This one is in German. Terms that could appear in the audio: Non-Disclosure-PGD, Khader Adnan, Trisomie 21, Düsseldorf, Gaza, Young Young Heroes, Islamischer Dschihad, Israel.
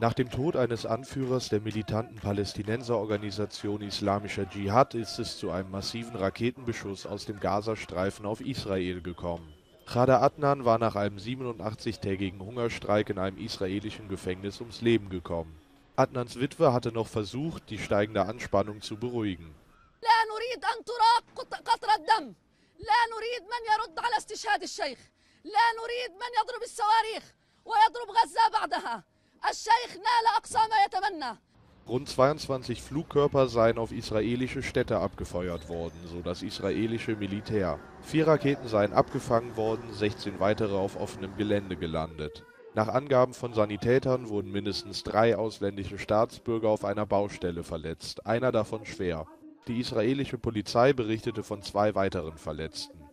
Nach dem Tod eines Anführers der militanten Palästinenserorganisation Islamischer Dschihad ist es zu einem massiven Raketenbeschuss aus dem Gazastreifen auf Israel gekommen. Khader Adnan war nach einem 87-tägigen Hungerstreik in einem israelischen Gefängnis ums Leben gekommen. Adnans Witwe hatte noch versucht, die steigende Anspannung zu beruhigen. Rund 22 Flugkörper seien auf israelische Städte abgefeuert worden, so das israelische Militär. 4 Raketen seien abgefangen worden, 16 weitere auf offenem Gelände gelandet. Nach Angaben von Sanitätern wurden mindestens 3 ausländische Staatsbürger auf einer Baustelle verletzt, einer davon schwer. Die israelische Polizei berichtete von 2 weiteren Verletzten.